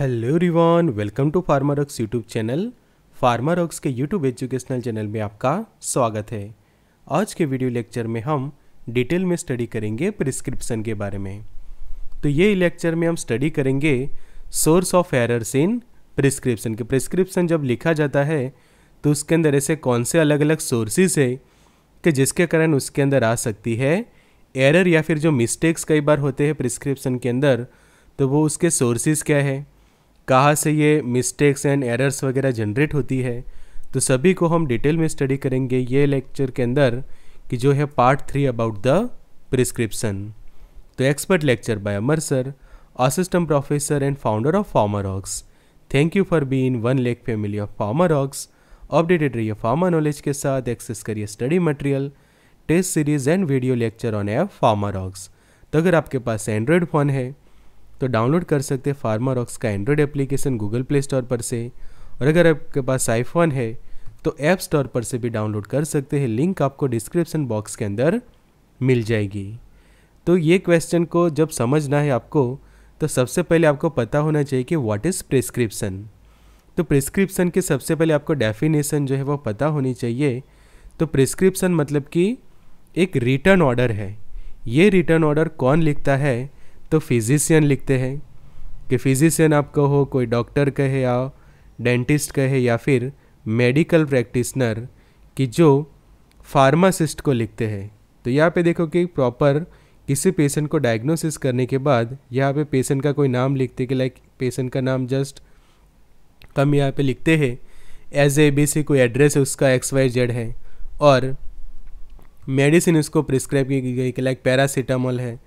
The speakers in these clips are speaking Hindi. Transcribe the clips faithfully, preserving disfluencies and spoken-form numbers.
Hello everyone, welcome to Pharmarocks YouTube channel. Pharmarocks के यूट्यूब एजुकेशनल चैनल में आपका स्वागत है। आज के वीडियो लेक्चर में हम डिटेल में स्टडी करेंगे प्रिस्क्रिप्शन के बारे में। तो ये लेक्चर में हम स्टडी करेंगे source of errors in prescription के। प्रिस्क्रिप्शन जब लिखा जाता है तो उसके अंदर ऐसे कौन से अलग अलग सोर्सेज है कि जिसके कारण उसके अंदर आ सकती है एरर या फिर जो मिस्टेक्स कई बार होते हैं प्रिस्क्रिप्शन के अंदर, तो वो उसके सोर्सेज क्या है, कहाँ से ये मिस्टेक्स एंड एरर्स वगैरह जनरेट होती है, तो सभी को हम डिटेल में स्टडी करेंगे ये लेक्चर के अंदर, कि जो है part three about the prescription. तो expert lecture by Amar sir, assistant professor and founder of Pharmarocks. Thank you for being one lake family of Pharmarocks. Updated रहिए फार्मा नॉलेज के साथ। एक्सेस करिए study material, test series and video lecture on app Pharmarocks. तो अगर आपके पास एंड्रॉयड फ़ोन है तो डाउनलोड कर सकते हैं फार्मारॉक्स का Android application Google play store पर से, और अगर आपके पास आईफोन है तो ऐप स्टोर पर से भी डाउनलोड कर सकते हैं। लिंक आपको डिस्क्रिप्शन बॉक्स के अंदर मिल जाएगी। तो ये क्वेश्चन को जब समझना है आपको, तो सबसे पहले आपको पता होना चाहिए कि व्हाट इज़ प्रिस्क्रिप्शन। तो प्रिस्क्रिप्शन की सबसे पहले आपको डेफिनेशन जो है वो पता होनी चाहिए। तो प्रिस्क्रिप्शन मतलब कि एक रिटर्न ऑर्डर है। ये रिटर्न ऑर्डर कौन लिखता है, तो फिजिशियन लिखते हैं। कि फिजिशियन आप कहो, कोई डॉक्टर कहे या डेंटिस्ट कहे या फिर मेडिकल प्रैक्टिशनर, कि जो फार्मासिस्ट को लिखते हैं। तो यहाँ पे देखो कि प्रॉपर किसी पेशेंट को डायग्नोसिस करने के बाद यहाँ पे पेशेंट का कोई नाम लिखते हैं, कि लाइक पेशेंट का नाम जस्ट कम यहाँ पे लिखते हैं, एज ए बी सी, कोई एड्रेस है उसका एक्स वाई जेड है, और मेडिसिन उसको प्रिस्क्राइब की गई कि लाइक पैरासीटामोल है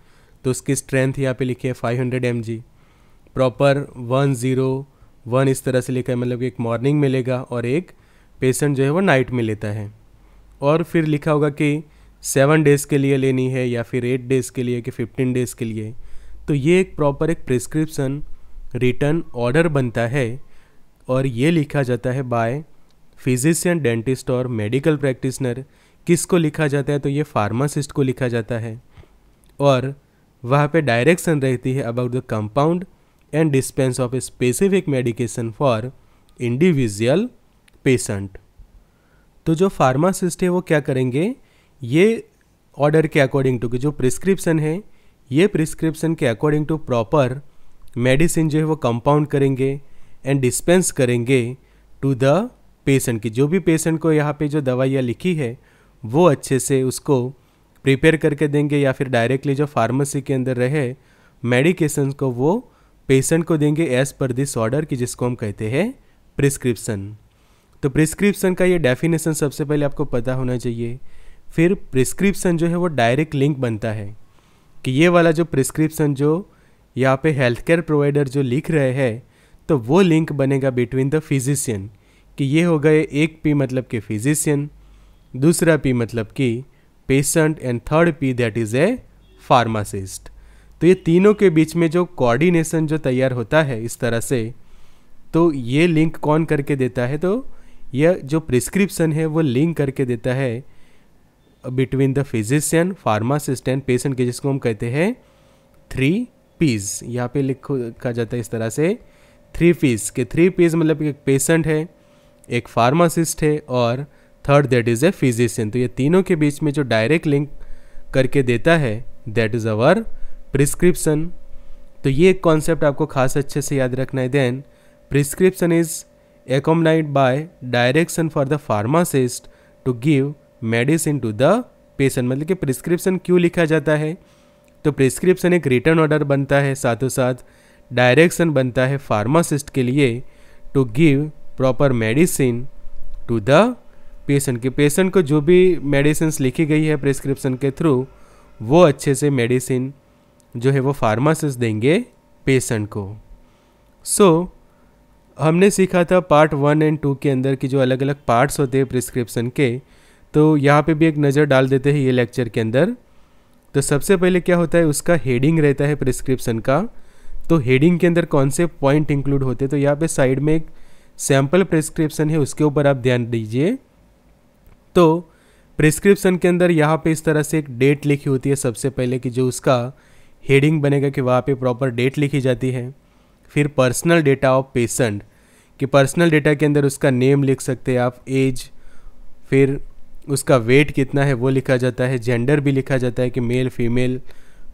तो उसकी स्ट्रेंथ यहाँ पे लिखी है five hundred M G, proper one zero one इस तरह से लिखा है, मतलब कि एक मॉर्निंग में लेगा और एक पेशेंट जो है वो नाइट में लेता है। और फिर लिखा होगा कि सेवन डेज़ के लिए लेनी है या फिर एट डेज़ के लिए, कि फिफ्टीन डेज़ के लिए। तो ये एक प्रॉपर एक प्रिस्क्रिप्शन रिटर्न ऑर्डर बनता है, और ये लिखा जाता है बाय फिजिशियन, डेंटिस्ट और मेडिकल प्रैक्टिशनर। किसको लिखा जाता है, तो ये फार्मासिस्ट को लिखा जाता है। और वहाँ पे डायरेक्शन रहती है about the compound and dispense of a specific medication for individual patient. तो जो फार्मासिस्ट है वो क्या करेंगे, ये ऑर्डर के अकॉर्डिंग टू, कि जो प्रिस्क्रिप्शन है ये प्रिस्क्रिप्शन के अकॉर्डिंग टू प्रॉपर मेडिसिन जो है वो कंपाउंड करेंगे एंड डिस्पेंस करेंगे टू द पेशेंट। की जो भी पेशेंट को यहाँ पे जो दवाइयाँ लिखी है वो अच्छे से उसको प्रिपेयर करके देंगे, या फिर डायरेक्टली जो फार्मेसी के अंदर रहे मेडिकेशंस को वो पेशेंट को देंगे एज पर दिस ऑर्डर, की जिसको हम कहते हैं प्रिस्क्रिप्शन। तो प्रिस्क्रिप्शन का ये डेफिनेशन सबसे पहले आपको पता होना चाहिए। फिर प्रिस्क्रिप्शन जो है वो डायरेक्ट लिंक बनता है, कि ये वाला जो प्रिस्क्रिप्शन जो यहाँ पे हेल्थ केयर प्रोवाइडर जो लिख रहे हैं, तो वो लिंक बनेगा बिटवीन द फिजिशियन। कि ये हो गए एक पी मतलब कि फिजिशियन, दूसरा पी मतलब कि patient, and third P that is a pharmacist. तो ये तीनों के बीच में जो कोऑर्डिनेशन जो तैयार होता है इस तरह से, तो ये लिंक कौन करके देता है, तो यह जो प्रिस्क्रिप्शन है वो लिंक करके देता है between the physician, pharmacist and patient, के जिसको हम कहते हैं थ्री पीज। यहाँ पे लिखा जाता है इस तरह से थ्री पीज, के थ्री पीज मतलब एक पेशेंट है, एक फार्मासिस्ट है, और third that is a physician. तो ये तीनों के बीच में जो डायरेक्ट लिंक करके देता है दैट इज़ अवर प्रिस्क्रिप्शन। तो ये एक कॉन्सेप्ट आपको खास अच्छे से याद रखना है। Then prescription is accompanied by direction for the pharmacist to give medicine to the patient. मतलब कि प्रिस्क्रिप्शन क्यों लिखा जाता है, तो प्रिस्क्रिप्शन एक रिटर्न ऑर्डर बनता है, साथों साथ डायरेक्शन बनता है फार्मासिस्ट के लिए to give proper medicine to the patient. के पेशेंट को जो भी मेडिसिन्स लिखी गई है प्रिस्क्रिप्शन के थ्रू, वो अच्छे से मेडिसिन जो है वो फार्मासिस्ट देंगे पेशेंट को। सो so, हमने सीखा था पार्ट वन एंड टू के अंदर कि जो अलग अलग पार्ट्स होते हैं प्रिस्क्रिप्शन के, तो यहाँ पे भी एक नज़र डाल देते हैं ये लेक्चर के अंदर। तो सबसे पहले क्या होता है, उसका हेडिंग रहता है प्रिस्क्रिप्शन का। तो हेडिंग के अंदर कौन से पॉइंट इंक्लूड होते हैं, तो यहाँ पर साइड में एक सैम्पल प्रिस्क्रिप्शन है, उसके ऊपर आप ध्यान दीजिए। तो प्रिस्क्रिप्शन के अंदर यहाँ पे इस तरह से एक डेट लिखी होती है सबसे पहले, कि जो उसका हेडिंग बनेगा कि वहाँ पे प्रॉपर डेट लिखी जाती है। फिर पर्सनल डेटा ऑफ पेशेंट, कि पर्सनल डेटा के अंदर उसका नेम लिख सकते हैं आप, एज, फिर उसका वेट कितना है वो लिखा जाता है, जेंडर भी लिखा जाता है कि मेल फीमेल,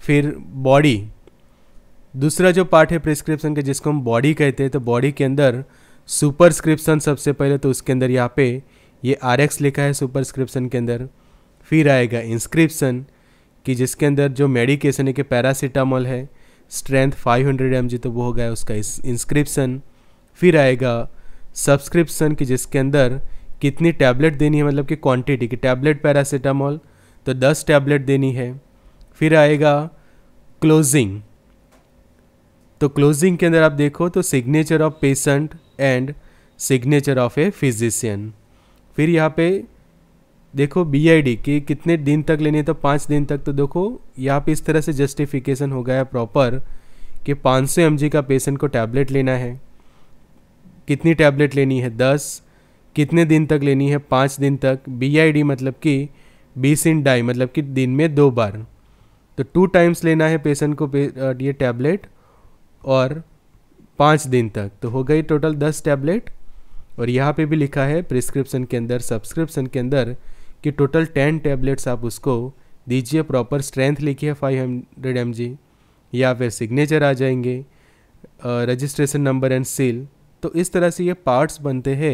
फिर बॉडी। दूसरा जो पार्ट है प्रिस्क्रिप्शन के जिसको हम बॉडी कहते हैं, तो बॉडी के अंदर सुपरस्क्रिप्शन सबसे पहले, तो उसके अंदर यहाँ पे ये आर एक्स लिखा है सुपरस्क्रिप्शन के अंदर। फिर आएगा इंस्क्रिप्शन, कि जिसके अंदर जो मेडिकेशन है कि पैरासीटामॉल है, strength five hundred M G, तो वो हो गया उसका इंस्क्रिप्शन। फिर आएगा सब्सक्रिप्शन, कि जिसके अंदर कितनी टैबलेट देनी है, मतलब कि क्वांटिटी, कि टैबलेट पैरासीटामॉल तो दस टैबलेट देनी है। फिर आएगा क्लोजिंग, तो क्लोजिंग के अंदर आप देखो तो signature of patient and signature of a physician. फिर यहाँ पे देखो बी आई डी कि कितने दिन तक लेनी है, तो पाँच दिन तक। तो देखो यहाँ पे इस तरह से जस्टिफिकेशन हो गया है प्रॉपर कि पाँच सौ एम जी का पेशेंट को टैबलेट लेना है, कितनी टैबलेट लेनी है दस, कितने दिन तक लेनी है पाँच दिन तक, बी आई डी मतलब कि बीस इन डाई मतलब कि दिन में दो बार, तो टू टाइम्स लेना है पेशेंट को ये टैबलेट और पाँच दिन तक, तो हो गई टोटल दस टैबलेट। और यहाँ पे भी लिखा है प्रिस्क्रिप्शन के अंदर सब्सक्रिप्शन के अंदर कि टोटल टेन टैबलेट्स आप उसको दीजिए, प्रॉपर स्ट्रेंथ लिखिए फाइव हंड्रेड एम जी, या फिर सिग्नेचर आ जाएंगे, रजिस्ट्रेशन नंबर एंड सील। तो इस तरह से ये पार्ट्स बनते हैं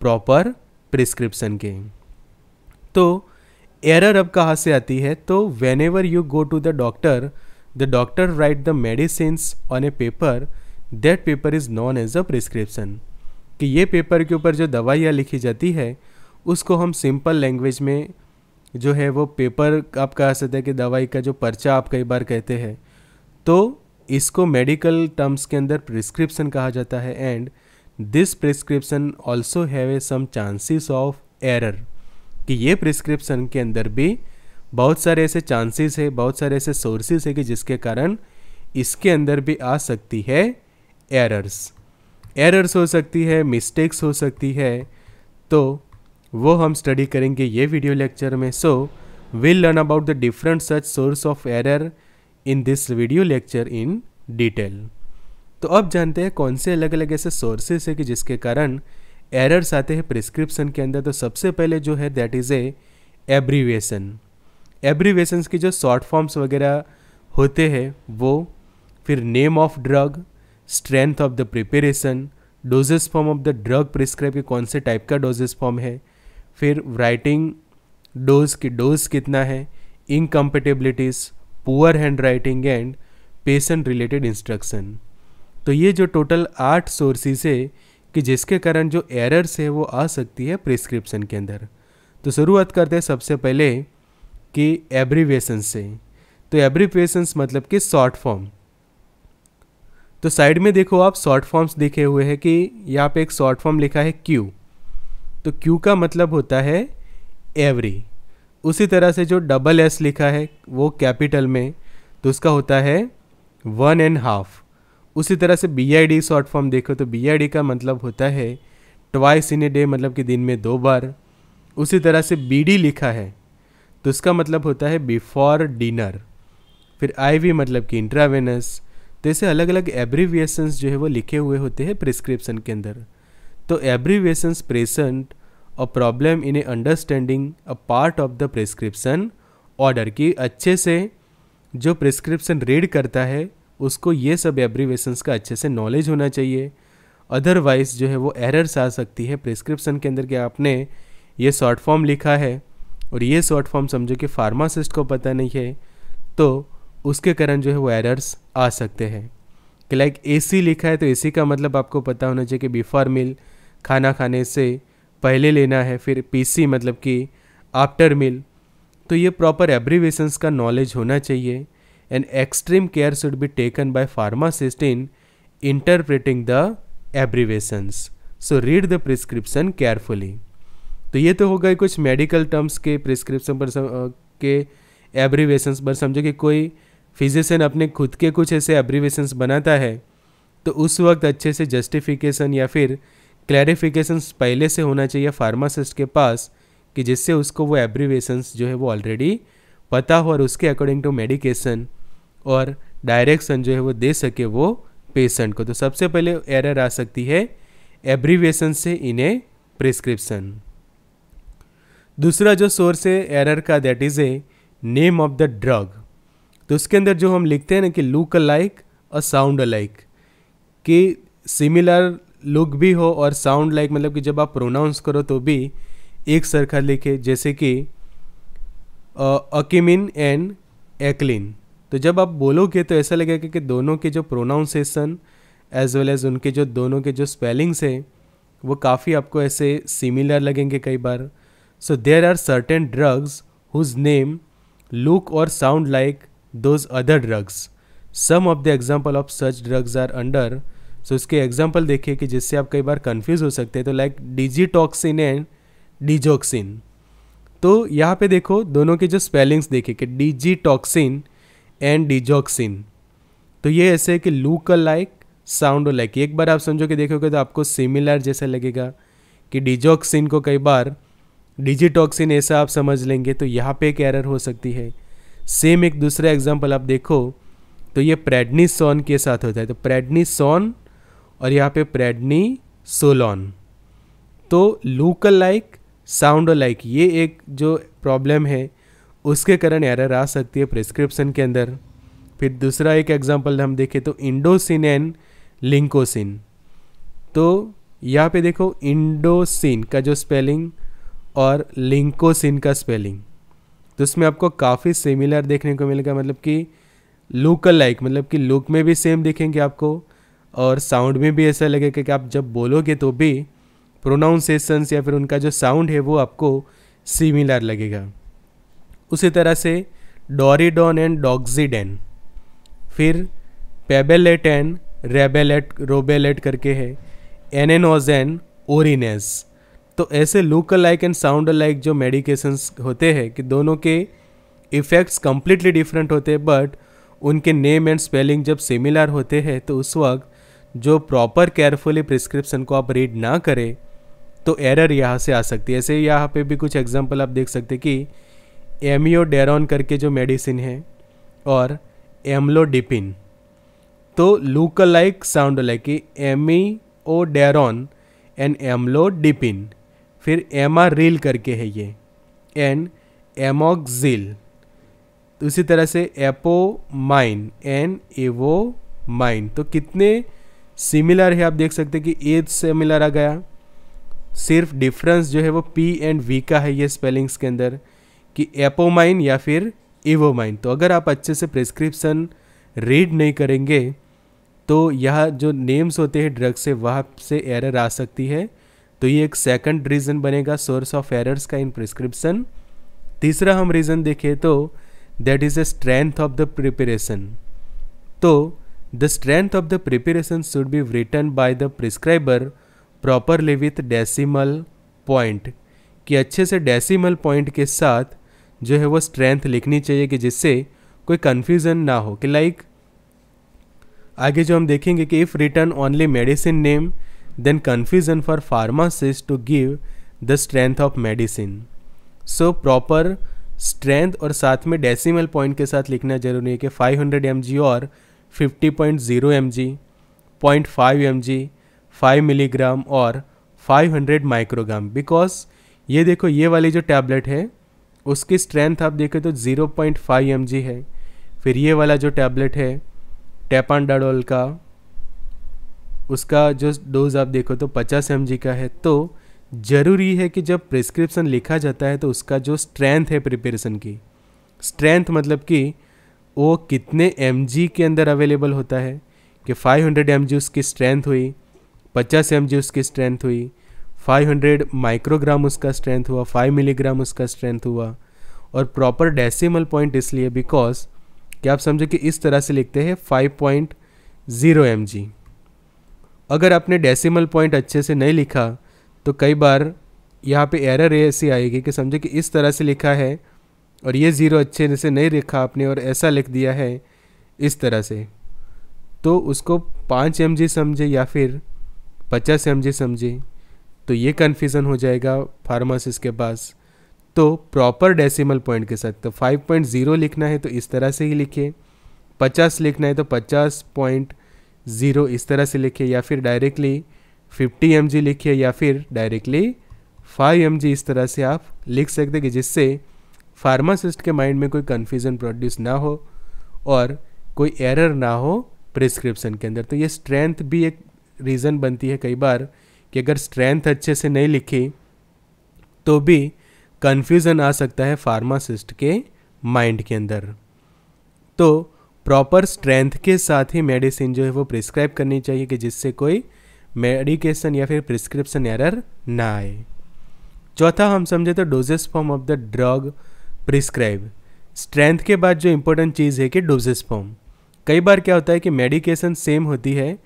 प्रॉपर प्रिस्क्रिप्शन के। तो एरर अब कहाँ से आती है, तो whenever you go to the doctor, the doctor write the medicines on a paper, that paper is known as a prescription, कि ये पेपर के ऊपर जो दवाइयाँ लिखी जाती है उसको हम सिंपल लैंग्वेज में जो है वो पेपर आप कह सकते हैं कि दवाई का जो पर्चा आप कई बार कहते हैं, तो इसको मेडिकल टर्म्स के अंदर प्रिस्क्रिप्शन कहा जाता है। And this prescription also have a some chances of error, कि ये प्रिस्क्रिप्शन के अंदर भी बहुत सारे ऐसे चांसेस है, बहुत सारे ऐसे सोर्सेस है कि जिसके कारण इसके अंदर भी आ सकती है एरर्स। एरर्स हो सकती है, मिस्टेक्स हो सकती है, तो वो हम स्टडी करेंगे ये वीडियो लेक्चर में। So will learn about the different such source of error in this video lecture in detail. तो अब जानते हैं कौन से अलग अलग ऐसे सोर्सेस है कि जिसके कारण एरर्स आते हैं प्रिस्क्रिप्शन के अंदर। तो सबसे पहले जो है that is a abbreviation, abbreviations की जो शॉर्ट फॉर्म्स वगैरह होते हैं वो, फिर name of drug, strength of the preparation, doses form of the drug prescribe, के कौन से टाइप का डोजेस फॉर्म है, फिर राइटिंग डोज की डोज कितना है, incompatibilities, poor handwriting and patient related instruction. तो ये जो टोटल आठ सोर्सेस है कि जिसके कारण जो एरर्स है वो आ सकती है प्रिस्क्रिप्शन के अंदर। तो शुरुआत करते हैं सबसे पहले कि एब्रीविएशन से। तो एब्रीविएशंस मतलब कि शॉर्ट फॉर्म। तो साइड में देखो आप शॉर्ट फॉर्म्स दिखे हुए हैं कि यहाँ पे एक शॉर्ट फॉर्म लिखा है क्यू, तो क्यू का मतलब होता है एवरी। उसी तरह से जो डबल एस लिखा है वो कैपिटल में, तो उसका होता है वन एंड हाफ। उसी तरह से B I D short form देखो तो बी आई डी का मतलब होता है ट्वाइस इन ए डे, मतलब कि दिन में दो बार। उसी तरह से बी डी लिखा है तो उसका मतलब होता है बिफोर डिनर। फिर आई वी मतलब कि इंट्रावेनस। तो ऐसे अलग अलग एब्रीविएशंस जो है वो लिखे हुए होते हैं प्रिस्क्रिप्शन के अंदर। तो abbreviations present a problem in a understanding a part of the prescription order, की अच्छे से जो प्रिस्क्रिप्शन रीड करता है उसको ये सब एब्रीविएशंस का अच्छे से नॉलेज होना चाहिए, अदरवाइज जो है वो एरर्स आ सकती है प्रिस्क्रिप्शन के अंदर। कि आपने ये शॉर्ट फॉर्म लिखा है और ये शॉर्ट फॉर्म समझो कि फार्मासिस्ट को पता नहीं है, तो उसके कारण जो है वो एरर्स आ सकते हैं। कि लाइक एसी लिखा है तो एसी का मतलब आपको पता होना चाहिए कि बिफोर मील, खाना खाने से पहले लेना है। फिर पीसी मतलब कि आफ्टर मील। तो ये प्रॉपर एब्रीविएशंस का नॉलेज होना चाहिए। And extreme care should be taken by pharmacist in interpreting the abbreviations, so read the prescription carefully. तो ये तो हो गए कुछ मेडिकल टर्म्स के प्रिस्क्रिप्शन पर सम, के एब्रीविएशंस पर। समझो कि कोई फिजिशियन अपने खुद के कुछ ऐसे एब्रीविएशंस बनाता है तो उस वक्त अच्छे से जस्टिफिकेशन या फिर क्लैरिफिकेशंस पहले से होना चाहिए फार्मासिस्ट के पास, कि जिससे उसको वो एब्रीविएशंस जो है वो ऑलरेडी पता हो और उसके अकॉर्डिंग टू मेडिकेशन और डायरेक्शन जो है वो दे सके वो पेशेंट को। तो सबसे पहले एरर आ सकती है एब्रीविएशन से इन ए प्रिस्क्रिप्शन। दूसरा जो सोर्स है एरर का that is a name of the drug. तो उसके अंदर जो हम लिखते हैं ना कि लुक अलाइक और साउंड अलाइक, कि सिमिलर लुक भी हो और साउंड लाइक मतलब कि जब आप प्रोनाउंस करो तो भी एक सरखा लिखे, जैसे कि अकिमिन एंड एक्लिन। तो जब आप बोलोगे तो ऐसा लगेगा कि दोनों के जो प्रोनाउंसिएशन एज वेल एज उनके जो दोनों के जो स्पेलिंग्स है वो काफ़ी आपको ऐसे सिमिलर लगेंगे कई बार। So there are certain drugs whose name look और sound like those other drugs, some of the example of such drugs are under. सो इसके एग्जाम्पल देखिए कि जिससे आप कई बार कन्फ्यूज हो सकते हैं। तो लाइक डिजीटॉक्सिन एंड डिजॉक्सिन। तो यहाँ पे देखो दोनों के जो स्पेलिंग्स देखिए कि डिजीटॉक्सिन एंड डिजॉक्सिन। तो ये ऐसे है कि लुक अलाइक साउंड अलाइक। एक बार आप समझो कि देखोगे तो आपको सिमिलर जैसा लगेगा कि डिजॉक्सिन को कई बार डिजीटॉक्सिन ऐसा आप समझ लेंगे। तो यहाँ पे एक एरर हो सकती है। सेम एक दूसरा एग्जाम्पल आप देखो तो ये प्रेडनिसोन के साथ होता है। तो प्रेडनिसोन और यहाँ पे प्रेडनिसोलोन। तो लुक अलाइक साउंड अलाइक ये एक जो प्रॉब्लम है उसके कारण एरर आ सकती है प्रिस्क्रिप्शन के अंदर। फिर दूसरा एक एग्जांपल हम देखें तो इंडोसिन एंड लिंकोसिन। तो यहाँ पे देखो इंडोसिन का जो स्पेलिंग और लिंकोसिन का स्पेलिंग, तो उसमें आपको काफ़ी सिमिलर देखने को मिलेगा। मतलब कि लुक अलाइक मतलब कि लुक में भी सेम दिखेंगे आपको और साउंड में भी ऐसा लगेगा कि आप जब बोलोगे तो भी प्रोनाउंसिएशंस या फिर उनका जो साउंड है वो आपको सिमिलर लगेगा। उसी तरह से डोरिडोन एंड डॉक्सीडेन, फिर पेबेलेट एंड रेबेलेट रोबेलेट करके है, एनेनोज एंड ओरिनेस। तो ऐसे look alike and sound alike जो मेडिकेशंस होते हैं कि दोनों के इफ़ेक्ट्स कम्प्लीटली डिफरेंट होते हैं, बट उनके नेम एंड स्पेलिंग जब सिमिलर होते हैं तो उस वक्त जो प्रॉपर केयरफुली प्रिस्क्रिप्शन को आप रीड ना करें तो एरर यहाँ से आ सकती है। ऐसे यहाँ पे भी कुछ एग्जांपल आप देख सकते हैं कि एमियोडेरोन करके जो मेडिसिन है और एम्लोडिपिन। तो look alike sound alike amiodarone and amlodipine. फिर एमारिल करके है ये एंड एमोक्सिल। उसी तरह से एपोमाइन एंड एवोमाइन। तो कितने सिमिलर है आप देख सकते हैं कि एज सिमिलर आ गया, सिर्फ डिफरेंस जो है वो पी एंड वी का है ये स्पेलिंग्स के अंदर कि एपोमाइन या फिर एवोमाइन। तो अगर आप अच्छे से प्रिस्क्रिप्शन रीड नहीं करेंगे तो यह जो नेम्स होते हैं ड्रग्स से वहाँ से एरर आ सकती है। तो ये एक सेकंड रीज़न बनेगा सोर्स ऑफ एरर्स का इन प्रिस्क्रिप्शन। तीसरा हम रीज़न देखें तो that is the strength of the preparation. तो The strength of the preparation should be written by the prescriber properly with decimal point, कि अच्छे से decimal point के साथ जो है वो strength लिखनी चाहिए कि जिससे कोई confusion ना हो। कि like आगे जो हम देखेंगे कि if written only medicine name then confusion for pharmacist to give the strength of medicine, so proper strength और साथ में decimal point के साथ लिखना जरूरी है कि five hundred milligrams और fifty point zero M G, zero point five M G, five milligram और फाइव हंड्रेड माइक्रोग्राम। बिकॉज ये देखो ये वाली जो टैबलेट है उसकी स्ट्रेंथ आप देखें तो zero point five M G है। फिर ये वाला जो टैबलेट है टेपानडाडोल का उसका जो डोज आप देखो तो फिफ्टी एम जी का है। तो ज़रूरी है कि जब प्रिस्क्रिप्शन लिखा जाता है तो उसका जो स्ट्रेंथ है प्रिपरेशन की, स्ट्रेंथ मतलब कि वो कितने एमजी के अंदर अवेलेबल होता है कि फाइव हंड्रेड एमजी उसकी स्ट्रेंथ हुई, फिफ्टी एमजी उसकी स्ट्रेंथ हुई, फाइव हंड्रेड माइक्रोग्राम उसका स्ट्रेंथ हुआ, फाइव मिलीग्राम उसका स्ट्रेंथ हुआ और प्रॉपर डेसिमल पॉइंट इसलिए बिकॉज कि आप समझो कि इस तरह से लिखते हैं five point zero M G. अगर आपने डेसिमल पॉइंट अच्छे से नहीं लिखा तो कई बार यहाँ पे एरर ऐसी आएगी कि समझो कि इस तरह से लिखा है और ये ज़ीरो अच्छे से नहीं लिखा आपने और ऐसा लिख दिया है इस तरह से, तो उसको पाँच एम जी समझे या फिर पचास एम जी समझे तो ये कन्फ्यूज़न हो जाएगा फार्मासिस्ट के पास। तो प्रॉपर डेसिमल पॉइंट के साथ तो फाइव पॉइंट ज़ीरो लिखना है तो इस तरह से ही लिखिए, पचास लिखना है तो पचास पॉइंट ज़ीरो इस तरह से लिखिए, या फिर डायरेक्टली फिफ्टी एम जी लिखिए, या फिर डायरेक्टली फाइव एम जी इस तरह से आप लिख सकते हैं, जिससे फार्मासिस्ट के माइंड में कोई कन्फ्यूज़न प्रोड्यूस ना हो और कोई एरर ना हो प्रिस्क्रिप्शन के अंदर। तो ये स्ट्रेंथ भी एक रीज़न बनती है कई बार कि अगर स्ट्रेंथ अच्छे से नहीं लिखी तो भी कन्फ्यूज़न आ सकता है फार्मासिस्ट के माइंड के अंदर। तो प्रॉपर स्ट्रेंथ के साथ ही मेडिसिन जो है वो प्रिस्क्राइब करनी चाहिए कि जिससे कोई मेडिकेशन या फिर प्रिस्क्रिप्शन एरर ना आए। चौथा हम समझे तो doses form of the drug prescribe. Strength के बाद जो इम्पोर्टेंट चीज़ है कि डोजेस फॉर्म। कई बार क्या होता है कि मेडिकेशन सेम होती है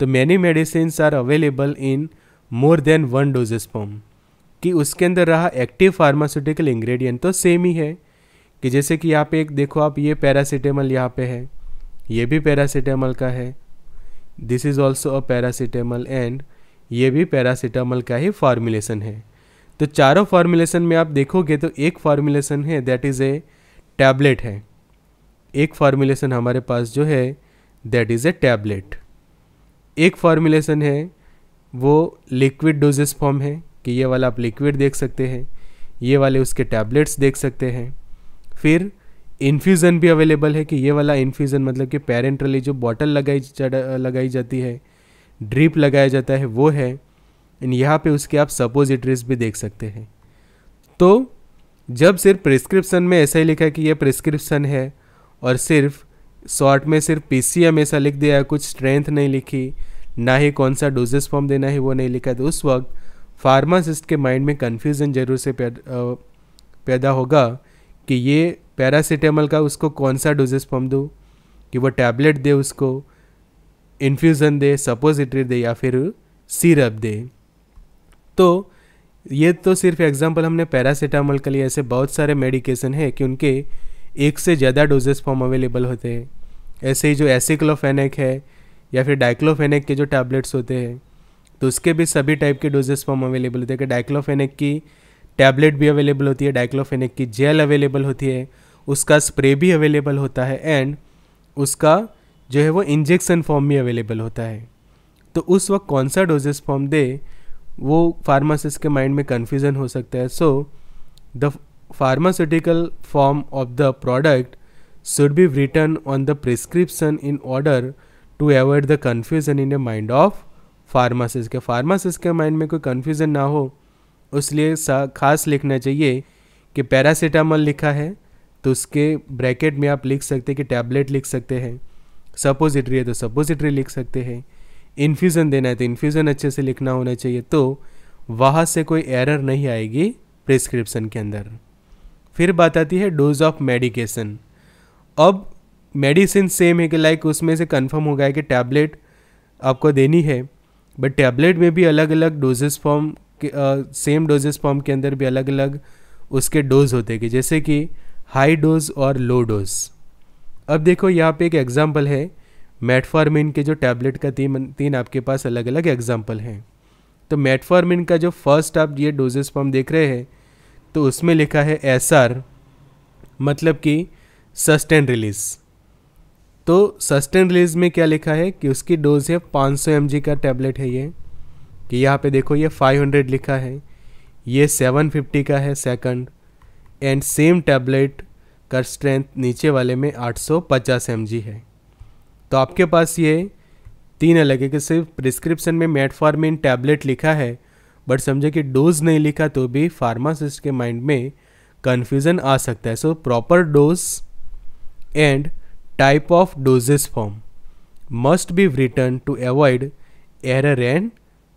तो many medicines are available in more than one doses form, कि उसके अंदर रहा एक्टिव फार्मास्यूटिकल इंग्रेडिएंट तो सेम ही है। कि जैसे कि यहाँ पे एक देखो आप, ये पैरासीटामोल यहाँ पे है, ये भी पैरासीटामोल का है, this is also a paracetamol and ये भी पैरासीटामोल का ही फार्मूलेशन है। तो चारों फार्मूलेशन में आप देखोगे तो एक फार्मूलेशन है दैट इज़ ए टैबलेट है, एक फार्मूलेशन हमारे पास जो है दैट इज़ ए टैबलेट, एक फार्मूलेशन है वो लिक्विड डोजेस फॉर्म है कि ये वाला आप लिक्विड देख सकते हैं, ये वाले उसके टैबलेट्स देख सकते हैं। फिर इन्फ्यूज़न भी अवेलेबल है कि ये वाला इन्फ्यूज़न मतलब कि पेरेंट्रली जो बॉटल लगाई लगाई जाती है, ड्रिप लगाया जाता है वो है, एंड यहाँ पे उसके आप सपोजिटरीज भी देख सकते हैं। तो जब सिर्फ प्रिस्क्रिप्शन में ऐसा ही लिखा है कि ये प्रिस्क्रिप्शन है और सिर्फ शॉर्ट में सिर्फ पी सी एम ऐसा लिख दिया है, कुछ स्ट्रेंथ नहीं लिखी, ना ही कौन सा डोजेस फॉर्म देना है वो नहीं लिखा, तो उस वक्त फार्मासिस्ट के माइंड में कन्फ्यूज़न जरूर से पैदा होगा कि ये पैरासीटामोल का उसको कौन सा डोजेस फॉर्म दूँ, कि वो टैबलेट दे, उसको इन्फ्यूज़न दे, सपोजिटरी दे या फिर सिरप दे। तो ये तो सिर्फ एग्जांपल हमने पैरासीटामोल के लिए, ऐसे बहुत सारे मेडिकेशन है कि उनके एक से ज़्यादा डोजेस फॉर्म अवेलेबल होते हैं। ऐसे ही जो एसिक्लोफेनेक है या फिर डाइक्लोफेनेक के जो टैबलेट्स होते हैं तो उसके भी सभी टाइप के डोजेस फॉर्म अवेलेबल होते हैं, कि डाइक्लोफेनेक की टैबलेट भी अवेलेबल होती है, डाइक्लोफेनेक की जेल अवेलेबल होती है, उसका स्प्रे भी अवेलेबल होता है एंड उसका जो है वो इंजेक्शन फॉर्म भी अवेलेबल होता है। तो उस वक्त कौन सा डोजेस फॉर्म दे वो फार्मासिस्ट के माइंड में कन्फ्यूज़न हो सकता है। So the pharmaceutical form of the product should be written on the prescription in order to avoid the confusion in the mind of pharmacist. के फार्मासिस्ट के माइंड में कोई कन्फ्यूज़न ना हो उसलिए खास लिखना चाहिए कि पैरासीटामोल लिखा है तो उसके ब्रैकेट में आप लिख सकते हैं कि टैबलेट लिख सकते हैं, सपोजिटरी है तो सपोजिटरी लिख सकते हैं, इन्फ्यूज़न देना है तो इन्फ्यूज़न अच्छे से लिखना होना चाहिए, तो वहाँ से कोई एरर नहीं आएगी प्रिस्क्रिप्शन के अंदर। फिर बात आती है डोज ऑफ मेडिकेशन। अब मेडिसिन सेम है कि लाइक उसमें से कन्फर्म हो गया है कि टैबलेट आपको देनी है, बट टैबलेट में भी अलग अलग doses form, same doses form के अंदर भी अलग अलग उसके डोज होते हैं, जैसे कि हाई डोज और लो डोज। अब देखो यहाँ पे एक एग्जांपल है मेटफॉर्मिन के जो टैबलेट का, तीन तीन आपके पास अलग अलग एग्जांपल हैं। तो मेटफॉर्मिन का जो फर्स्ट आप ये डोजेस फॉर्म देख रहे हैं तो उसमें लिखा है एस आर मतलब कि सस्टेन रिलीज। तो सस्टेन रिलीज में क्या लिखा है कि उसकी डोज है पाँच सौ एम जी का टैबलेट है ये, कि यहाँ पे देखो ये पाँच सौ लिखा है, ये सात सौ पचास का है सेकंड, एंड सेम टैबलेट का स्ट्रेंथ नीचे वाले में आठ सौ पचास एमजी है। तो आपके पास ये तीन अलग है कि सिर्फ प्रिस्क्रिप्शन में मेटफॉर्मिन टैबलेट लिखा है बट समझे कि डोज नहीं लिखा तो भी फार्मासिस्ट के माइंड में कन्फ्यूज़न आ सकता है। So proper dose and type of doses form must be written to avoid error and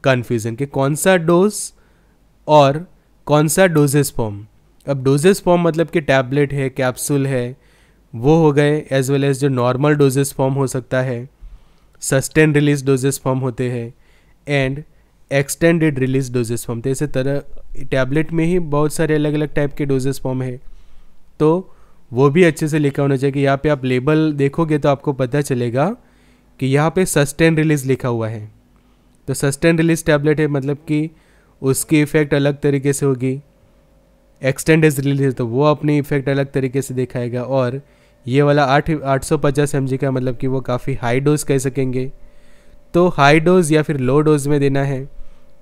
confusion, के कौन सा डोज और कौन सा डोजेस फॉर्म। अब डोजेस फॉर्म मतलब कि टैबलेट है, कैप्सूल है वो हो गए, एज वेल एज जो नॉर्मल डोजेस फॉर्म हो सकता है, सस्टेन रिलीज डोजेस फॉर्म होते हैं and extended release doses form. तो इसी तरह टैबलेट में ही बहुत सारे अलग अलग टाइप के डोजेस फॉर्म है तो वो भी अच्छे से लिखा होना चाहिए। कि यहाँ पर आप लेबल देखोगे तो आपको पता चलेगा कि यहाँ पर सस्टेन रिलीज लिखा हुआ है, तो सस्टेन रिलीज टैबलेट है मतलब कि उसकी इफ़ेक्ट अलग तरीके से होगी, एक्सटेंडेड रिलीज तो वो अपनी इफ़ेक्ट अलग तरीके से दिखाएगा, और ये वाला आठ आठ सौ पचास एम जी का मतलब कि वो काफ़ी हाई डोज कह सकेंगे। तो हाई डोज या फिर लो डोज में देना है,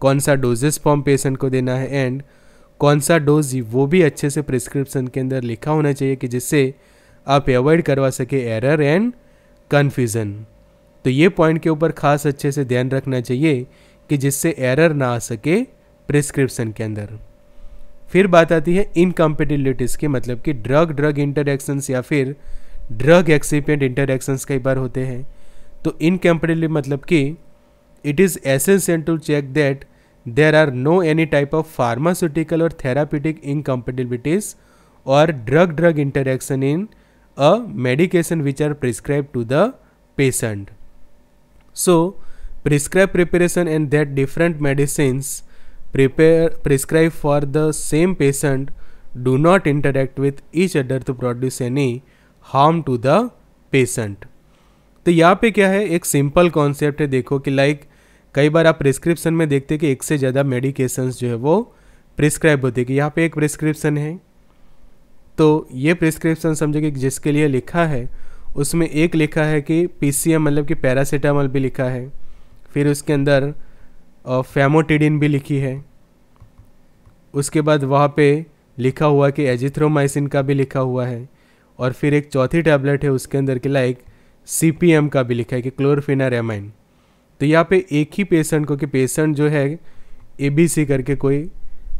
कौन सा डोजेस फॉर्म पेशेंट को देना है एंड कौन सा डोज, वो भी अच्छे से प्रिस्क्रिप्शन के अंदर लिखा होना चाहिए कि जिससे आप अवॉइड करवा सके एरर एंड कन्फ्यूज़न। तो ये पॉइंट के ऊपर ख़ास अच्छे से ध्यान रखना चाहिए कि जिससे एरर ना आ सके प्रिस्क्रिप्शन के अंदर। फिर बात आती है इनकम्पेटिबिलिटीज़ की, मतलब कि ड्रग ड्रग इंटरैक्शंस या फिर ड्रग एक्सिपिएंट इंटरैक्शंस कई बार होते हैं। तो इनकम्पेटिबिलिटी मतलब कि it is essential to check that there are no any type of pharmaceutical और थेराप्यूटिक इनकम्पेटिबिलिटीज़ और drug drug interaction in a medication which are prescribe to the patient. So prescribe preparation and that different medicines prepare prescribed for the same patient do not interact with each other to produce any harm to the patient। तो यहाँ पे क्या है, एक सिंपल कॉन्सेप्ट है। देखो कि लाइक कई बार आप प्रिस्क्रिप्शन में देखते हैं कि एक से ज़्यादा मेडिकेशंस जो है वो प्रिस्क्राइब होते हैं, कि यहाँ पे एक प्रिस्क्रिप्शन है तो ये प्रिस्क्रिप्शन समझो कि जिसके लिए लिखा है उसमें एक लिखा है कि पी सी एम मतलब कि पैरासीटामोल भी लिखा है, फिर उसके अंदर और फेमोटिडिन भी लिखी है, उसके बाद वहाँ पे लिखा हुआ कि एजिथ्रोमाइसिन का भी लिखा हुआ है, और फिर एक चौथी टैबलेट है उसके अंदर के लाइक सीपीएम का भी लिखा है कि क्लोरफिनारामाइन। तो यहाँ पे एक ही पेशेंट को, कि पेशेंट जो है एबीसी करके कोई,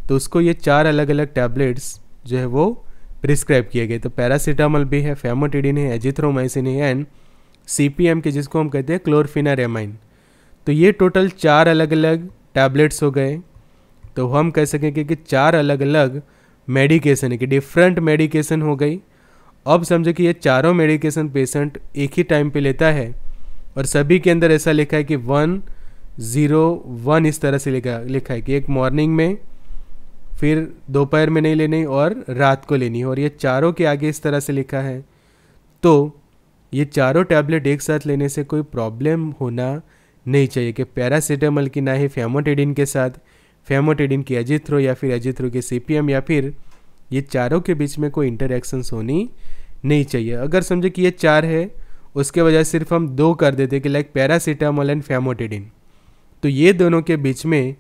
तो उसको ये चार अलग अलग टैबलेट्स जो है वो प्रिस्क्राइब किए गए। तो पैरासीटामोल भी है, फेमोटिडिन है, एजिथ्रोमाइसिन है एंड सीपीएम के जिसको हम कहते हैं क्लोरफिनारामाइन। तो ये टोटल चार अलग अलग टैबलेट्स हो गए। तो हम कह सकेंगे कि चार अलग अलग मेडिकेशन है, कि डिफरेंट मेडिकेशन हो गई। अब समझो कि ये चारों मेडिकेशन पेशेंट एक ही टाइम पे लेता है और सभी के अंदर ऐसा लिखा है कि वन ज़ीरो वन इस तरह से लिखा लिखा है कि एक मॉर्निंग में, फिर दोपहर में नहीं लेनी और रात को लेनी, और ये चारों के आगे इस तरह से लिखा है। तो ये चारों टैबलेट एक साथ लेने से कोई प्रॉब्लम होना नहीं चाहिए, कि पैरासीटामोल की ना ही फेमोटिडिन के साथ, फेमोटिडिन की एजिथ्रो या फिर एजिथ्रो के सीपीएम, या फिर ये चारों के बीच में कोई इंटरैक्शंस होनी नहीं चाहिए। अगर समझे कि ये चार है उसके बजाय सिर्फ हम दो कर देते कि लाइक पैरासीटामोल एंड फेमोटिडिन, तो ये दोनों के बीच में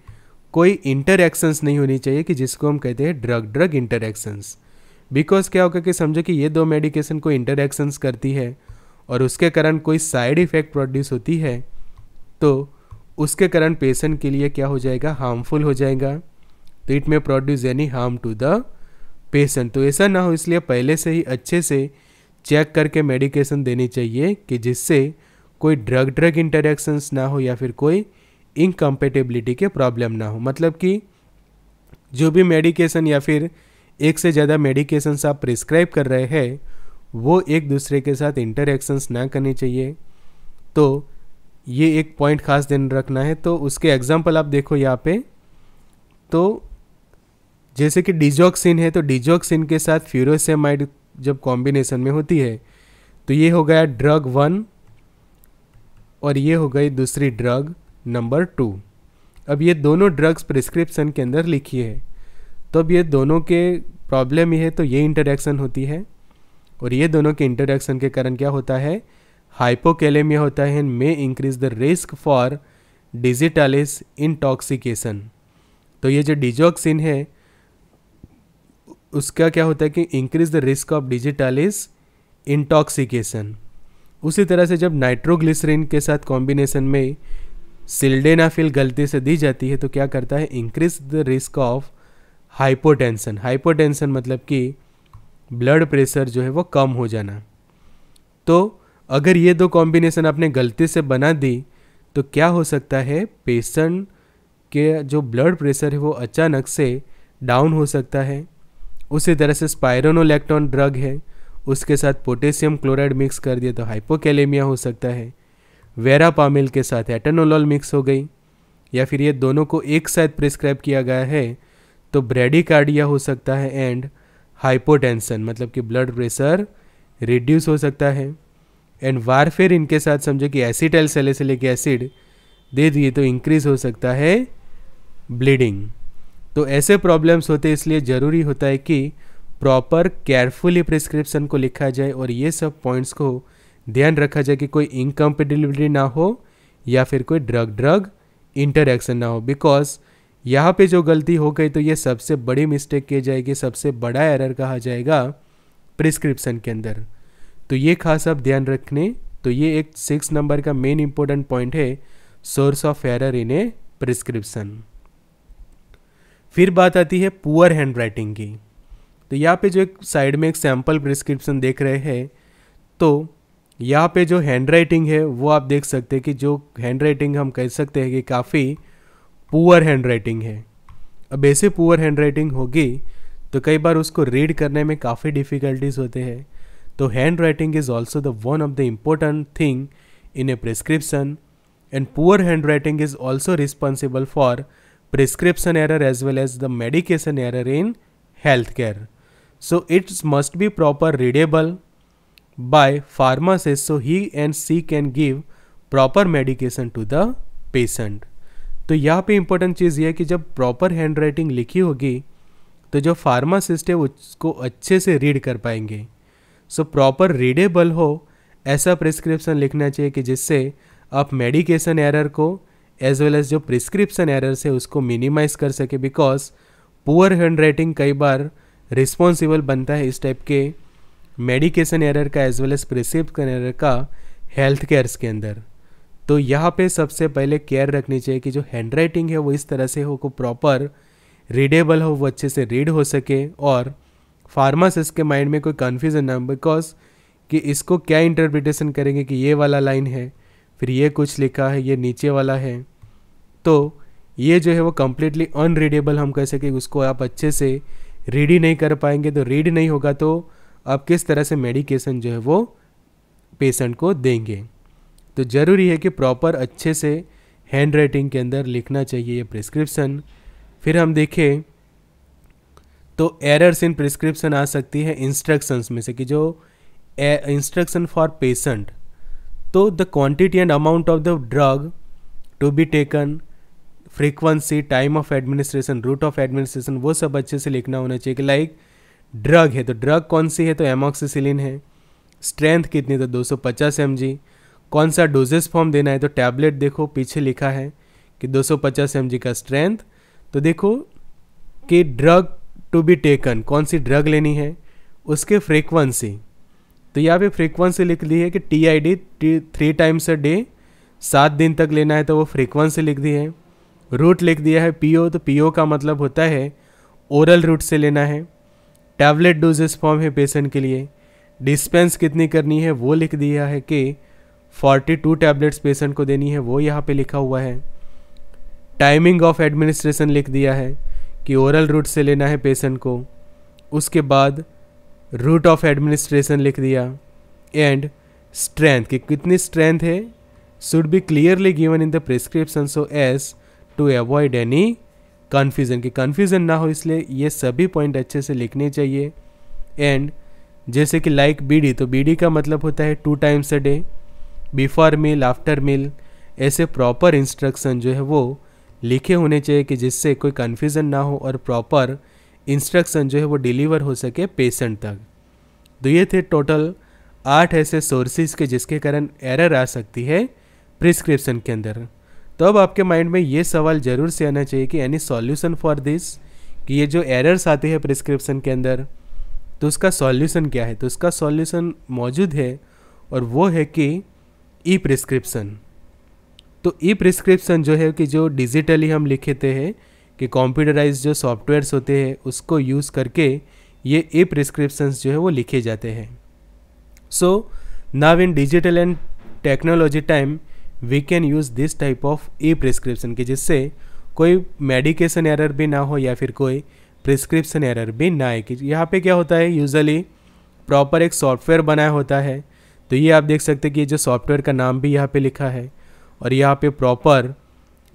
कोई इंटरैक्शंस नहीं होनी चाहिए, कि जिसको हम कहते हैं ड्रग ड्रग इंटरैक्शंस। बिकॉज क्या होगा कि समझो कि ये दो मेडिकेशन कोई इंटरैक्शंस करती है और उसके कारण कोई साइड इफ़ेक्ट प्रोड्यूस होती है, तो उसके कारण पेशेंट के लिए क्या हो जाएगा, हार्मफुल हो जाएगा। तो इट में produce any harm to the patient. तो ऐसा ना हो, इसलिए पहले से ही अच्छे से चेक करके मेडिकेशन देनी चाहिए, कि जिससे कोई ड्रग ड्रग इंटरैक्शंस ना हो या फिर कोई इनकम्पेटेबिलिटी के प्रॉब्लम ना हो। मतलब कि जो भी मेडिकेशन या फिर एक से ज़्यादा मेडिकेशंस आप प्रिस्क्राइब कर रहे हैं वो एक दूसरे के साथ इंटरैक्शंस ना करनी चाहिए। तो ये एक पॉइंट खास ध्यान रखना है। तो उसके एग्जांपल आप देखो यहाँ पे, तो जैसे कि डिजॉक्सिन है, तो डिजॉक्सिन के साथ फ्यूरोसेमाइड जब कॉम्बिनेशन में होती है तो ये हो गया ड्रग वन और ये हो गई दूसरी ड्रग नंबर टू। अब ये दोनों ड्रग्स प्रिस्क्रिप्शन के अंदर लिखी है, तो अब ये दोनों के प्रॉब्लम ये है, तो ये इंटरेक्शन होती है और ये दोनों के इंटरेक्शन के कारण क्या होता है, हाइपोकैलेमिया होता है and may increase the risk for digitalis intoxication. तो ये जो डिजॉक्सिन है उसका क्या होता है कि increase the risk of digitalis intoxication. उसी तरह से जब नाइट्रोग्लिसरीन के साथ कॉम्बिनेशन में सिल्डेनाफिल गलती से दी जाती है तो क्या करता है, increase the risk of hypotension. Hypotension मतलब कि ब्लड प्रेशर जो है वो कम हो जाना। तो अगर ये दो कॉम्बिनेशन आपने गलती से बना दी तो क्या हो सकता है, पेशेंट के जो ब्लड प्रेशर है वो अचानक से डाउन हो सकता है। उसी तरह से स्पाइरोनोलैक्टोन ड्रग है, उसके साथ पोटेशियम क्लोराइड मिक्स कर दिया तो हाइपोकैलेमिया हो सकता है। वेरापामिल के साथ एटेनोलॉल मिक्स हो गई, या फिर ये दोनों को एक साथ प्रिस्क्राइब किया गया है तो ब्रेडिकार्डिया हो सकता है एंड हाइपोटेंशन मतलब कि ब्लड प्रेशर रिड्यूस हो सकता है। एंड वारफेर इनके साथ समझो कि एसिटाइल सैलिसिलिक एसिड दे दिए तो इंक्रीज हो सकता है ब्लीडिंग। तो ऐसे प्रॉब्लम्स होते हैं, इसलिए ज़रूरी होता है कि प्रॉपर केयरफुली प्रिस्क्रिप्शन को लिखा जाए और ये सब पॉइंट्स को ध्यान रखा जाए कि कोई इनकम्पेटिबिलिटी ना हो या फिर कोई ड्रग ड्रग इंटरैक्शन ना हो। बिकॉज यहाँ पे जो गलती हो गई तो ये सबसे बड़ी मिस्टेक की जाएगी, सबसे बड़ा एरर कहा जाएगा प्रिस्क्रिप्शन के अंदर। तो ये खास आप ध्यान रखने, तो ये एक सिक्स नंबर का मेन इंपॉर्टेंट पॉइंट है, source of error in a prescription. फिर बात आती है पुअर हैंड राइटिंग की। तो यहाँ पे जो एक साइड में एक सैम्पल प्रिस्क्रिप्शन देख रहे हैं, तो यहाँ पे जो हैंड राइटिंग है वो आप देख सकते हैं कि जो हैंड राइटिंग हम कह सकते हैं कि काफ़ी पुअर हैंड राइटिंग है। अब ऐसे पुअर हैंड राइटिंग होगी तो कई बार उसको रीड करने में काफ़ी डिफ़िकल्टीज होते हैं। तो handwriting is also the one of the important thing in a prescription and poor handwriting is also responsible for prescription error as well as the medication error in health care. So it must be proper readable by pharmacist so he and she can give proper medication to the patient। तो यहाँ पे इम्पोर्टेंट चीज़ ये है कि जब प्रॉपर हैंड राइटिंग लिखी होगी तो जो फार्मासिस्ट है उसको अच्छे से रीड कर पाएंगे। सो प्रॉपर रीडेबल हो ऐसा प्रिस्क्रिप्शन लिखना चाहिए कि जिससे आप मेडिकेशन एरर को एज वेल एज जो प्रिस्क्रिप्शन एरर्स है उसको मिनिमाइज कर सके। बिकॉज पुअर हैंड राइटिंग कई बार रिस्पॉन्सिबल बनता है इस टाइप के मेडिकेशन एरर का as well as prescription error का हेल्थ केयर्स के अंदर। तो यहाँ पे सबसे पहले केयर रखनी चाहिए कि जो हैंड राइटिंग है वो इस तरह से हो को प्रॉपर रीडेबल हो, वो अच्छे से रीड हो सके और फार्मासिस्ट के माइंड में कोई कन्फ्यूज़न ना हो। बिकॉज कि इसको क्या इंटरप्रिटेशन करेंगे कि ये वाला लाइन है, फिर ये कुछ लिखा है, ये नीचे वाला है, तो ये जो है वो कम्प्लीटली अनरीडेबल हम कह सकें। उसको आप अच्छे से रीड ही नहीं कर पाएंगे, तो रीड नहीं होगा तो आप किस तरह से मेडिकेशन जो है वो पेशेंट को देंगे। तो ज़रूरी है कि प्रॉपर अच्छे से हैंड राइटिंग के अंदर लिखना चाहिए ये प्रिस्क्रिप्शन। फिर हम देखें तो एरर्स इन प्रिस्क्रिप्शन आ सकती है इंस्ट्रक्शंस में से, कि जो इंस्ट्रक्शन फॉर पेशेंट, तो the quantity and amount of the drug to be taken, frequency, time of administration, route of administration, वो सब अच्छे से लिखना होना चाहिए। कि लाइक ड्रग है तो ड्रग कौन सी है, तो एमॉक्सिसिलिन है, स्ट्रेंथ कितनी, तो दो सौ पचास एम जी, कौन सा डोजेस फॉर्म देना है, तो टैबलेट देखो पीछे लिखा है कि दो सौ पचास एम जी का स्ट्रेंथ। तो देखो कि ड्रग टू बी टेकन, कौन सी ड्रग लेनी है, उसके फ्रीक्वेंसी, तो यहाँ पे फ्रीक्वेंसी लिख दी है कि T I D three times a day सात दिन तक लेना है, तो वो फ्रीक्वेंसी लिख दी है। रूट लिख दिया है पीओ, तो पीओ का मतलब होता है ओरल रूट से लेना है। टैबलेट डोजेस फॉर्म है पेशेंट के लिए, डिस्पेंस कितनी करनी है वो लिख दिया है कि बयालीस टैबलेट्स पेशेंट को देनी है, वो यहाँ पे लिखा हुआ है। टाइमिंग ऑफ एडमिनिस्ट्रेशन लिख दिया है कि ओरल रूट से लेना है पेशेंट को, उसके बाद रूट ऑफ एडमिनिस्ट्रेशन लिख दिया एंड स्ट्रेंथ कि कितनी स्ट्रेंथ है, should be clearly given in the prescription so as to avoid any confusion कि कन्फ्यूज़न ना हो, इसलिए ये सभी पॉइंट अच्छे से लिखने चाहिए। एंड जैसे कि लाइक बीडी, तो बीडी का मतलब होता है two times a day, before meal, after meal, ऐसे प्रॉपर इंस्ट्रक्शन जो है वो लिखे होने चाहिए कि जिससे कोई कन्फ्यूज़न ना हो और प्रॉपर इंस्ट्रक्शन जो है वो डिलीवर हो सके पेशेंट तक। तो ये थे टोटल आठ ऐसे सोर्सेज के जिसके कारण एरर आ सकती है प्रिस्क्रिप्शन के अंदर। तो अब आपके माइंड में ये सवाल ज़रूर से आना चाहिए कि एनी सॉल्यूशन फॉर दिस, कि ये जो एरर्स आते हैं प्रिस्क्रिप्शन के अंदर तो उसका सॉल्यूशन क्या है। तो उसका सॉल्यूशन मौजूद है और वो है कि ई प्रिस्क्रिप्शन। तो ई प्रिस्क्रिप्शन जो है कि जो डिजिटली हम लिखते हैं कि कंप्यूटराइज जो सॉफ्टवेयर्स होते हैं उसको यूज़ करके ये ई प्रिस्क्रिप्शंस जो है वो लिखे जाते हैं। So now in digital and technology time we can use this type of E prescription कि जिससे कोई मेडिकेशन एरर भी ना हो या फिर कोई प्रिस्क्रिप्शन एरर भी ना आए। कि यहाँ पे क्या होता है, यूजुअली प्रॉपर एक सॉफ्टवेयर बनाया होता है, तो ये आप देख सकते हैं कि जो सॉफ्टवेयर का नाम भी यहाँ पे लिखा है और यहाँ पे प्रॉपर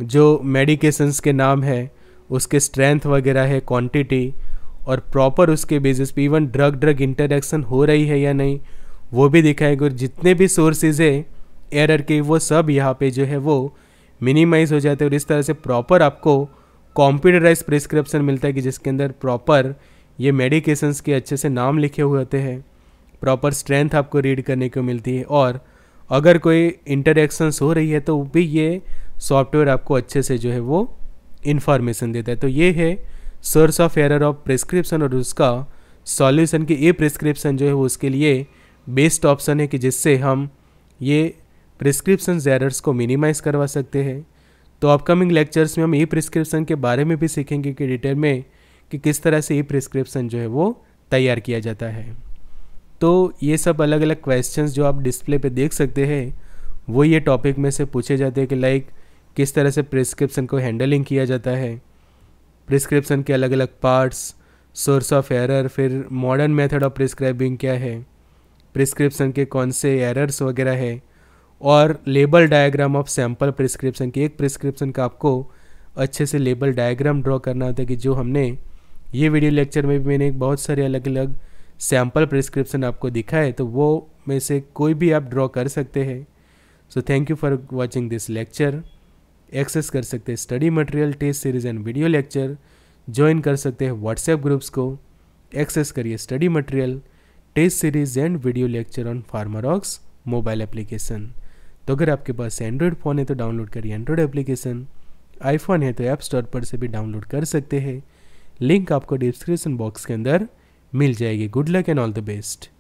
जो मेडिकेशंस के नाम है, उसके स्ट्रेंथ वगैरह है, क्वान्टिटी, और प्रॉपर उसके बेसिस पे इवन ड्रग ड्रग इंटरेक्शन हो रही है या नहीं वो भी दिखाएगा। और जितने भी सोर्सेज है एरर के वो सब यहाँ पे जो है वो मिनिमाइज हो जाते हैं और इस तरह से प्रॉपर आपको कंप्यूटराइज प्रिस्क्रिप्शन मिलता है कि जिसके अंदर प्रॉपर ये मेडिकेशंस के अच्छे से नाम लिखे हुए होते हैं, प्रॉपर स्ट्रेंथ आपको रीड करने को मिलती है और अगर कोई इंटरेक्शंस हो रही है तो भी ये सॉफ्टवेयर आपको अच्छे से जो है वो इन्फॉर्मेशन देता है। तो ये है source of error of prescription और उसका सॉल्यूशन कि ये प्रिस्क्रिप्शन जो है वो उसके लिए बेस्ट ऑप्शन है कि जिससे हम ये प्रिस्क्रिप्शन एरर्स को मिनिमाइज़ करवा सकते हैं। तो अपकमिंग लेक्चर्स में हम ई प्रिस्क्रिप्शन के बारे में भी सीखेंगे कि डिटेल में कि किस तरह से ई प्रिस्क्रिप्शन जो है वो तैयार किया जाता है। तो ये सब अलग अलग क्वेश्चंस जो आप डिस्प्ले पे देख सकते हैं वो ये टॉपिक में से पूछे जाते हैं कि लाइक किस तरह से प्रिस्क्रिप्शन को हैंडलिंग किया जाता है, प्रिस्क्रिप्शन के अलग अलग पार्ट्स, सोर्स ऑफ एरर, फिर मॉडर्न मेथड ऑफ प्रिस्क्राइबिंग क्या है, प्रिस्क्रिप्शन के कौन से एरर्स वगैरह है, और label diagram of sample prescription की एक प्रिस्क्रिप्शन का आपको अच्छे से लेबल डायग्राम ड्रॉ करना होता है कि जो हमने ये वीडियो लेक्चर में भी मैंने बहुत सारे अलग अलग सैम्पल प्रिस्क्रिप्शन आपको दिखाए तो वो में से कोई भी आप ड्रॉ कर सकते हैं। So thank you for watching this lecture. Access कर सकते हैं study material, test series and video lecture. Join कर सकते हैं व्हाट्सएप ग्रुप्स को। एक्सेस करिए study material, test series and video lecture on Pharmarox mobile application. तो अगर आपके पास एंड्रॉयड फ़ोन है तो डाउनलोड करिए एंड्रॉयड एप्लीकेशन, आईफोन है तो ऐप स्टोर पर से भी डाउनलोड कर सकते हैं। लिंक आपको डिस्क्रिप्शन बॉक्स के अंदर मिल जाएगी। Good luck and all the best.